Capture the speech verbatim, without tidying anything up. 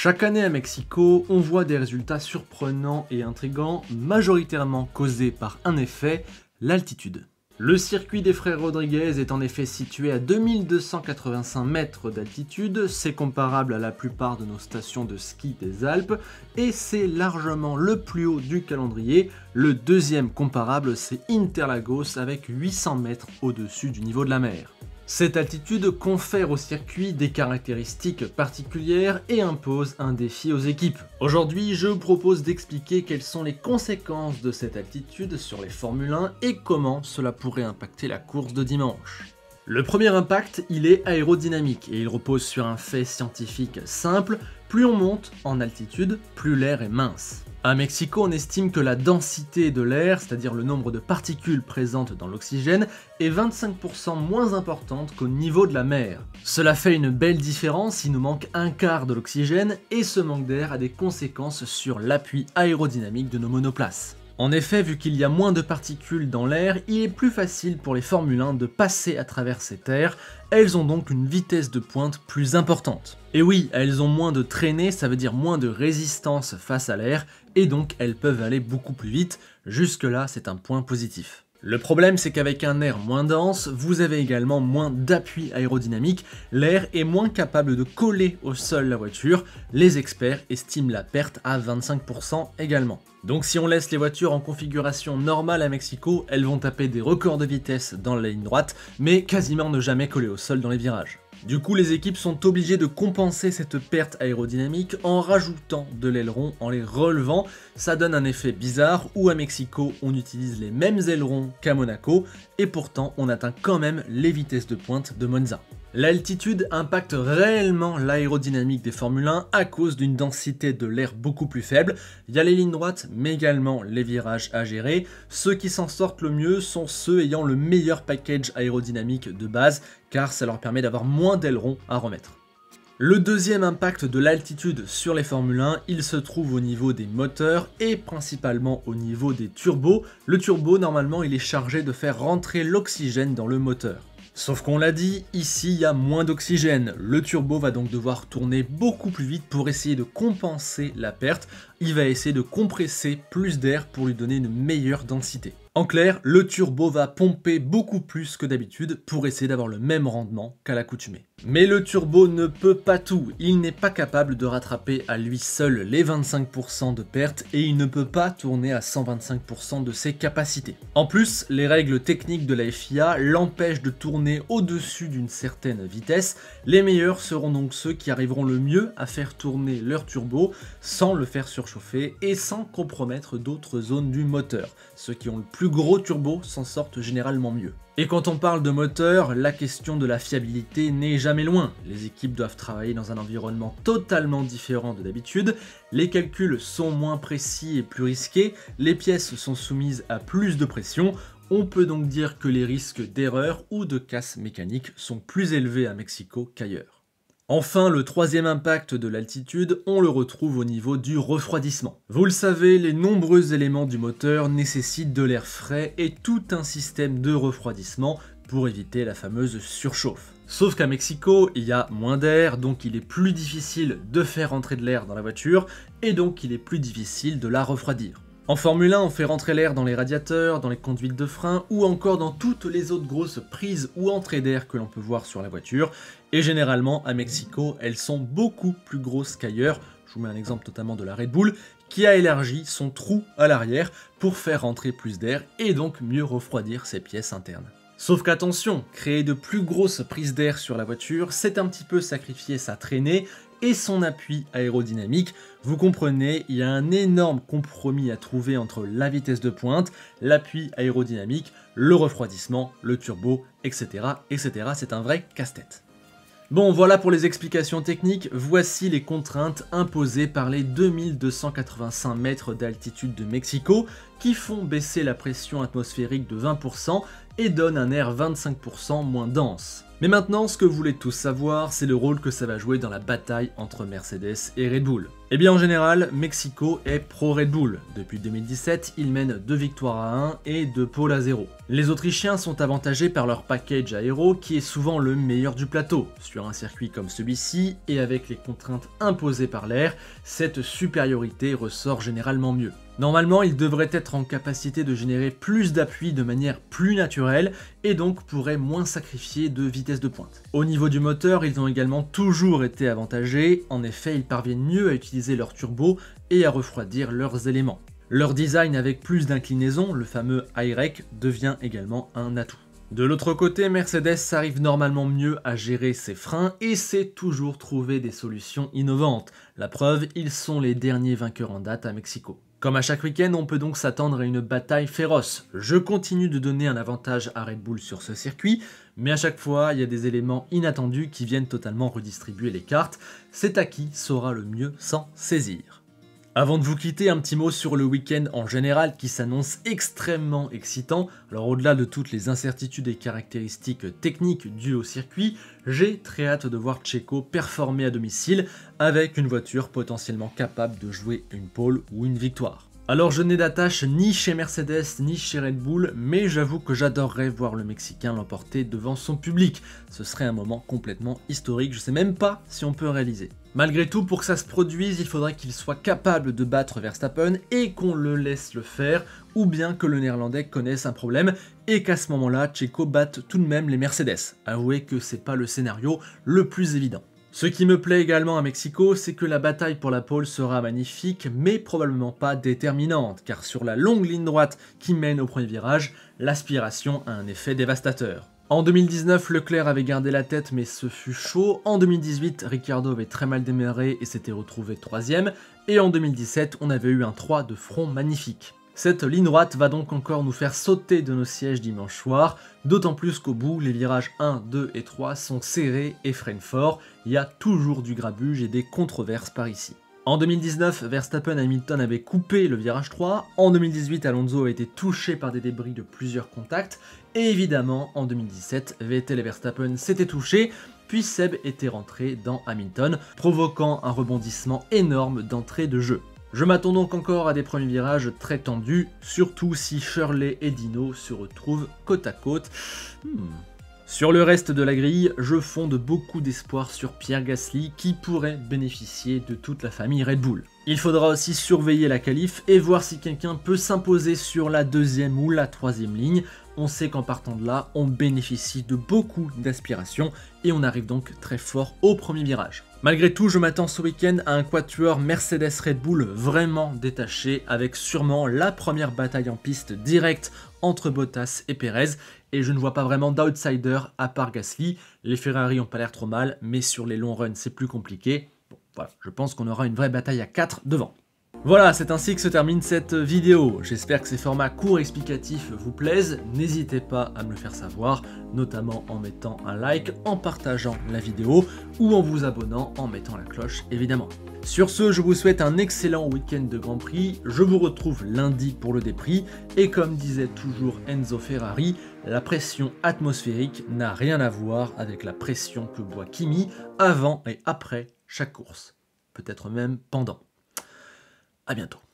Chaque année à Mexico, on voit des résultats surprenants et intrigants, majoritairement causés par un effet, l'altitude. Le circuit des frères Rodriguez est en effet situé à deux mille deux cent quatre-vingt-cinq mètres d'altitude, c'est comparable à la plupart de nos stations de ski des Alpes, et c'est largement le plus haut du calendrier. Le deuxième comparable, c'est Interlagos avec huit cents mètres au-dessus du niveau de la mer. Cette altitude confère au circuit des caractéristiques particulières et impose un défi aux équipes. Aujourd'hui, je vous propose d'expliquer quelles sont les conséquences de cette altitude sur les Formule un et comment cela pourrait impacter la course de dimanche. Le premier impact, il est aérodynamique et il repose sur un fait scientifique simple, plus on monte en altitude, plus l'air est mince. À Mexico, on estime que la densité de l'air, c'est-à-dire le nombre de particules présentes dans l'oxygène, est vingt-cinq pour cent moins importante qu'au niveau de la mer. Cela fait une belle différence, il nous manque un quart de l'oxygène et ce manque d'air a des conséquences sur l'appui aérodynamique de nos monoplaces. En effet, vu qu'il y a moins de particules dans l'air, il est plus facile pour les Formule un de passer à travers cet air, elles ont donc une vitesse de pointe plus importante. Et oui, elles ont moins de traînée, ça veut dire moins de résistance face à l'air, et donc elles peuvent aller beaucoup plus vite, jusque-là c'est un point positif. Le problème, c'est qu'avec un air moins dense, vous avez également moins d'appui aérodynamique, l'air est moins capable de coller au sol la voiture, les experts estiment la perte à vingt-cinq pour cent également. Donc si on laisse les voitures en configuration normale à Mexico, elles vont taper des records de vitesse dans la ligne droite, mais quasiment ne jamais coller au sol dans les virages. Du coup, les équipes sont obligées de compenser cette perte aérodynamique en rajoutant de l'aileron en les relevant. Ça donne un effet bizarre où à Mexico, on utilise les mêmes ailerons qu'à Monaco et pourtant on atteint quand même les vitesses de pointe de Monza. L'altitude impacte réellement l'aérodynamique des Formule un à cause d'une densité de l'air beaucoup plus faible. Il y a les lignes droites mais également les virages à gérer. Ceux qui s'en sortent le mieux sont ceux ayant le meilleur package aérodynamique de base car ça leur permet d'avoir moins d'ailerons à remettre. Le deuxième impact de l'altitude sur les Formule un, il se trouve au niveau des moteurs et principalement au niveau des turbos. Le turbo, normalement, il est chargé de faire rentrer l'oxygène dans le moteur. Sauf qu'on l'a dit, ici il y a moins d'oxygène, le turbo va donc devoir tourner beaucoup plus vite pour essayer de compenser la perte, il va essayer de compresser plus d'air pour lui donner une meilleure densité. En clair, le turbo va pomper beaucoup plus que d'habitude pour essayer d'avoir le même rendement qu'à l'accoutumée. Mais le turbo ne peut pas tout, il n'est pas capable de rattraper à lui seul les vingt-cinq pour cent de perte et il ne peut pas tourner à cent vingt-cinq pour cent de ses capacités. En plus, les règles techniques de la F I A l'empêchent de tourner au-dessus d'une certaine vitesse, les meilleurs seront donc ceux qui arriveront le mieux à faire tourner leur turbo sans le faire surchauffer et sans compromettre d'autres zones du moteur. Ceux qui ont le plus gros turbo s'en sortent généralement mieux. Et quand on parle de moteur, la question de la fiabilité n'est jamais loin. Les équipes doivent travailler dans un environnement totalement différent de d'habitude, les calculs sont moins précis et plus risqués, les pièces sont soumises à plus de pression. On peut donc dire que les risques d'erreur ou de casse mécanique sont plus élevés à Mexico qu'ailleurs. Enfin, le troisième impact de l'altitude, on le retrouve au niveau du refroidissement. Vous le savez, les nombreux éléments du moteur nécessitent de l'air frais et tout un système de refroidissement pour éviter la fameuse surchauffe. Sauf qu'à Mexico, il y a moins d'air, donc il est plus difficile de faire entrer de l'air dans la voiture et donc il est plus difficile de la refroidir. En Formule un, on fait rentrer l'air dans les radiateurs, dans les conduites de frein ou encore dans toutes les autres grosses prises ou entrées d'air que l'on peut voir sur la voiture. Et généralement, à Mexico, elles sont beaucoup plus grosses qu'ailleurs. Je vous mets un exemple notamment de la Red Bull qui a élargi son trou à l'arrière pour faire rentrer plus d'air et donc mieux refroidir ses pièces internes. Sauf qu'attention, créer de plus grosses prises d'air sur la voiture, c'est un petit peu sacrifier sa traînée et son appui aérodynamique. Vous comprenez, il y a un énorme compromis à trouver entre la vitesse de pointe, l'appui aérodynamique, le refroidissement, le turbo, et cetera et cetera. C'est un vrai casse-tête. Bon, voilà pour les explications techniques, voici les contraintes imposées par les deux mille deux cent quatre-vingt-cinq mètres d'altitude de Mexico qui font baisser la pression atmosphérique de vingt pour cent et donnent un air vingt-cinq pour cent moins dense. Mais maintenant, ce que vous voulez tous savoir, c'est le rôle que ça va jouer dans la bataille entre Mercedes et Red Bull. Et bien en général, Mexico est pro-Red Bull. Depuis deux mille dix-sept, ils mènent deux victoires à un et deux pôles à zéro. Les Autrichiens sont avantagés par leur package aéro qui est souvent le meilleur du plateau. Sur un circuit comme celui-ci, et avec les contraintes imposées par l'air, cette supériorité ressort généralement mieux. Normalement, ils devraient être en capacité de générer plus d'appui de manière plus naturelle et donc pourraient moins sacrifier de vitesse de pointe. Au niveau du moteur, ils ont également toujours été avantagés. En effet, ils parviennent mieux à utiliser leur turbo et à refroidir leurs éléments. Leur design avec plus d'inclinaison, le fameux I R E C, devient également un atout. De l'autre côté, Mercedes arrive normalement mieux à gérer ses freins et sait toujours trouver des solutions innovantes. La preuve, ils sont les derniers vainqueurs en date à Mexico. Comme à chaque week-end, on peut donc s'attendre à une bataille féroce. Je continue de donner un avantage à Red Bull sur ce circuit, mais à chaque fois, il y a des éléments inattendus qui viennent totalement redistribuer les cartes. C'est à qui saura le mieux s'en saisir. Avant de vous quitter, un petit mot sur le week-end en général qui s'annonce extrêmement excitant. Alors au-delà de toutes les incertitudes et caractéristiques techniques dues au circuit, j'ai très hâte de voir Checo performer à domicile avec une voiture potentiellement capable de jouer une pole ou une victoire. Alors je n'ai d'attache ni chez Mercedes ni chez Red Bull, mais j'avoue que j'adorerais voir le Mexicain l'emporter devant son public. Ce serait un moment complètement historique, je sais même pas si on peut réaliser. Malgré tout, pour que ça se produise, il faudrait qu'il soit capable de battre Verstappen et qu'on le laisse le faire, ou bien que le Néerlandais connaisse un problème et qu'à ce moment-là, Checo batte tout de même les Mercedes. Avouez que c'est pas le scénario le plus évident. Ce qui me plaît également à Mexico, c'est que la bataille pour la pole sera magnifique, mais probablement pas déterminante, car sur la longue ligne droite qui mène au premier virage, l'aspiration a un effet dévastateur. En deux mille dix-neuf, Leclerc avait gardé la tête mais ce fut chaud. En deux mille dix-huit, Ricciardo avait très mal démarré et s'était retrouvé troisième. Et en deux mille dix-sept, on avait eu un trois de front magnifique. Cette ligne droite va donc encore nous faire sauter de nos sièges dimanche soir, d'autant plus qu'au bout, les virages un, deux et trois sont serrés et freinent fort. Il y a toujours du grabuge et des controverses par ici. En deux mille dix-neuf, Verstappen et Hamilton avaient coupé le virage trois, en deux mille dix-huit, Alonso a été touché par des débris de plusieurs contacts, et évidemment, en deux mille dix-sept, Vettel et Verstappen s'étaient touchés, puis Seb était rentré dans Hamilton, provoquant un rebondissement énorme d'entrée de jeu. Je m'attends donc encore à des premiers virages très tendus, surtout si Shirley et Dino se retrouvent côte à côte. Hmm. Sur le reste de la grille, je fonde beaucoup d'espoir sur Pierre Gasly qui pourrait bénéficier de toute la famille Red Bull. Il faudra aussi surveiller la qualif et voir si quelqu'un peut s'imposer sur la deuxième ou la troisième ligne. On sait qu'en partant de là, on bénéficie de beaucoup d'aspirations et on arrive donc très fort au premier virage. Malgré tout, je m'attends ce week-end à un quatuor Mercedes-Red Bull vraiment détaché avec sûrement la première bataille en piste directe entre Bottas et Pérez et je ne vois pas vraiment d'outsider à part Gasly. Les Ferrari ont pas l'air trop mal mais sur les longs runs c'est plus compliqué. Bon, voilà, je pense qu'on aura une vraie bataille à quatre devant. Voilà, c'est ainsi que se termine cette vidéo. J'espère que ces formats courts et explicatifs vous plaisent. N'hésitez pas à me le faire savoir, notamment en mettant un like, en partageant la vidéo ou en vous abonnant en mettant la cloche évidemment. Sur ce, je vous souhaite un excellent week-end de Grand Prix. Je vous retrouve lundi pour le débrief. Et comme disait toujours Enzo Ferrari, la pression atmosphérique n'a rien à voir avec la pression que boit Kimi avant et après chaque course. Peut-être même pendant. À bientôt.